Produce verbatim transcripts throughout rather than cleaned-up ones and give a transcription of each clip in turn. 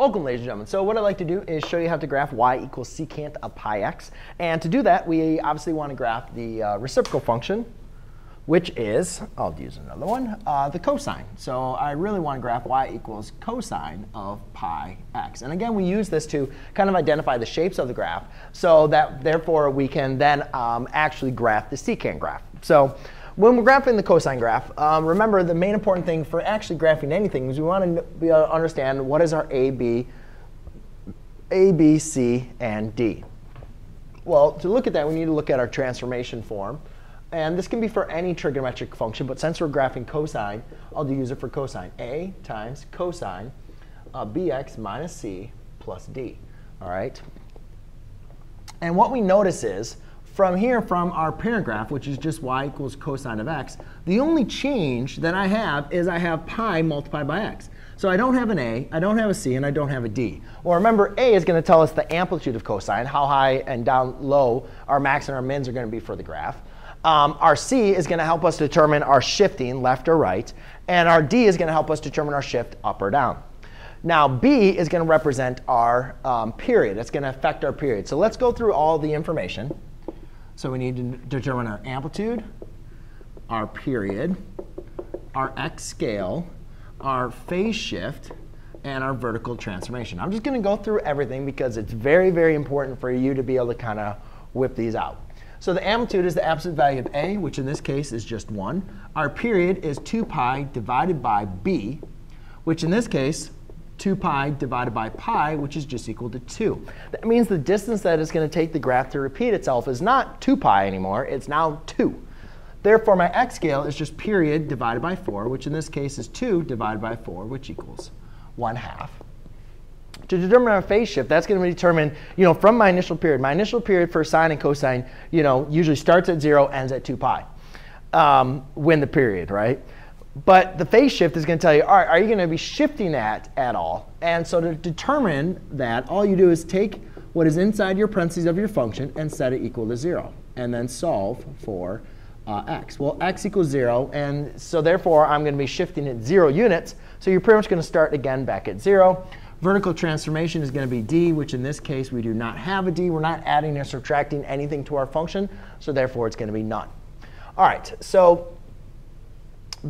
Welcome, ladies and gentlemen. So what I'd like to do is show you how to graph y equals secant of pi x. And to do that, we obviously want to graph the uh, reciprocal function, which is, I'll use another one, uh, the cosine. So I really want to graph y equals cosine of pi x. And again, we use this to kind of identify the shapes of the graph so that therefore we can then um, actually graph the secant graph. So when we're graphing the cosine graph, um, remember the main important thing for actually graphing anything is we want to be able to understand what is our A, B, A, B, C, and D. Well, to look at that, we need to look at our transformation form. And this can be for any trigonometric function. But since we're graphing cosine, I'll use it for cosine. A times cosine of bx minus c plus d. All right? And what we notice is, from here, from our parent graph, which is just y equals cosine of x, the only change that I have is I have pi multiplied by x. So I don't have an a, I don't have a c, and I don't have a d. Well, remember, a is going to tell us the amplitude of cosine, how high and down low our max and our mins are going to be for the graph. Um, our c is going to help us determine our shifting left or right. And our d is going to help us determine our shift up or down. Now, b is going to represent our um, period. It's going to affect our period. So let's go through all the information. So we need to determine our amplitude, our period, our x scale, our phase shift, and our vertical transformation. I'm just going to go through everything because it's very, very important for you to be able to kind of whip these out. So the amplitude is the absolute value of a, which in this case is just one. Our period is two pi divided by b, which in this case, two pi divided by pi, which is just equal to two. That means the distance that it's going to take the graph to repeat itself is not two pi anymore. It's now two. Therefore, my x scale is just period divided by four, which in this case is two divided by four, which equals one half. To determine our phase shift, that's going to determine, you know, from my initial period. My initial period for sine and cosine, you know, usually starts at zero, ends at two pi um, when the period, right? But the phase shift is going to tell you, all right, are you going to be shifting that at all? And so to determine that, all you do is take what is inside your parentheses of your function and set it equal to zero, and then solve for uh, x. Well, x equals zero, and so therefore I'm going to be shifting at zero units. So you're pretty much going to start again back at zero. Vertical transformation is going to be d, which in this case we do not have a d. We're not adding or subtracting anything to our function, so therefore it's going to be none. All right, so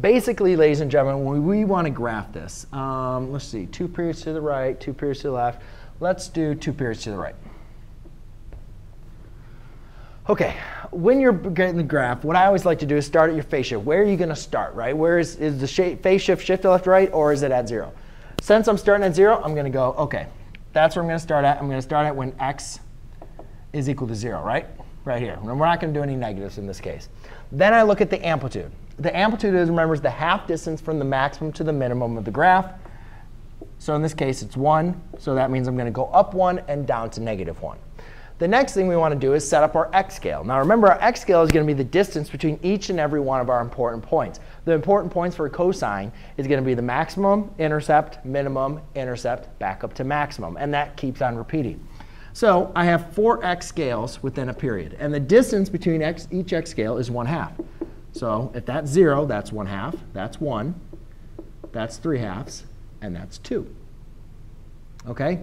basically, ladies and gentlemen, when we want to graph this, um, let's see, two periods to the right, two periods to the left. Let's do two periods to the right. OK, when you're getting the graph, what I always like to do is start at your phase shift. Where are you going to start, right? Where is, is the shape, phase shift shift to left to right, or is it at zero? Since I'm starting at zero, I'm going to go, OK, that's where I'm going to start at. I'm going to start at when x is equal to zero, right? Right here. We're not going to do any negatives in this case. Then I look at the amplitude. The amplitude is, remember, is the half distance from the maximum to the minimum of the graph. So in this case, it's one. So that means I'm going to go up one and down to negative one. The next thing we want to do is set up our x scale. Now remember, our x scale is going to be the distance between each and every one of our important points. The important points for cosine is going to be the maximum, intercept, minimum, intercept, back up to maximum. And that keeps on repeating. So I have four x scales within a period. And the distance between x, each x scale is one half. So if that's zero, that's one half. That's one. That's three halves. And that's two. OK?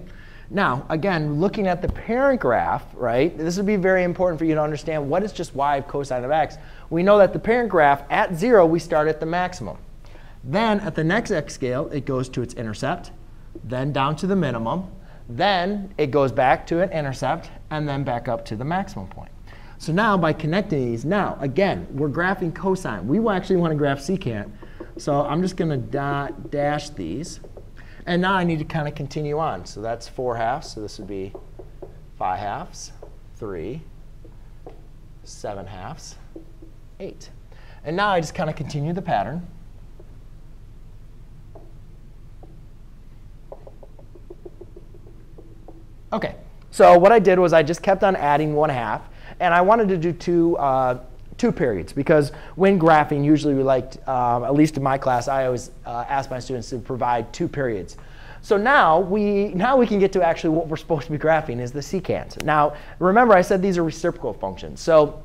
Now, again, looking at the parent graph, right? This would be very important for you to understand what is just y of cosine of x. We know that the parent graph, at zero, we start at the maximum. Then at the next x scale, it goes to its intercept, then down to the minimum. Then it goes back to an intercept, and then back up to the maximum point. So now by connecting these, now again, we're graphing cosine. We actually want to graph secant. So I'm just going to dot dash these. And now I need to kind of continue on. So that's four halves. So this would be five halves, three, seven halves, eight. And now I just kind of continue the pattern. OK, so what I did was I just kept on adding one half. And I wanted to do two, uh, two periods, because when graphing, usually we liked, um, at least in my class, I always uh, ask my students to provide two periods. So now we, now we can get to actually what we're supposed to be graphing, is the secant. Now, remember, I said these are reciprocal functions. So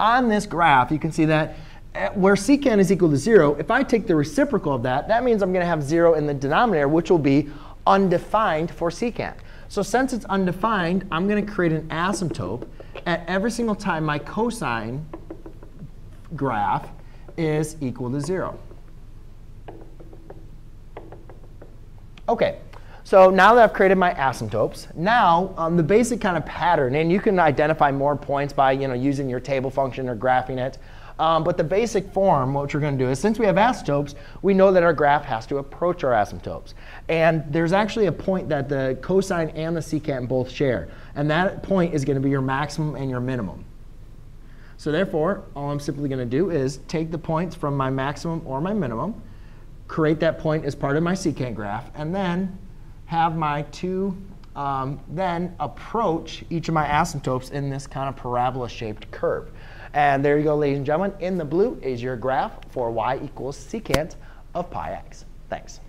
on this graph, you can see that where secant is equal to zero, if I take the reciprocal of that, that means I'm going to have zero in the denominator, which will be undefined for secant. So since it's undefined, I'm going to create an asymptote at every single time my cosine graph is equal to zero. OK, so now that I've created my asymptotes, now um, the basic kind of pattern, and you can identify more points by you know, using your table function or graphing it. Um, but the basic form, what we're going to do is, since we have asymptotes, we know that our graph has to approach our asymptotes. And there's actually a point that the cosine and the secant both share. And that point is going to be your maximum and your minimum. So therefore, all I'm simply going to do is take the points from my maximum or my minimum, create that point as part of my secant graph, and then have my two um, then approach each of my asymptotes in this kind of parabola-shaped curve. And there you go, ladies and gentlemen. In the blue is your graph for y equals secant of pi x. Thanks.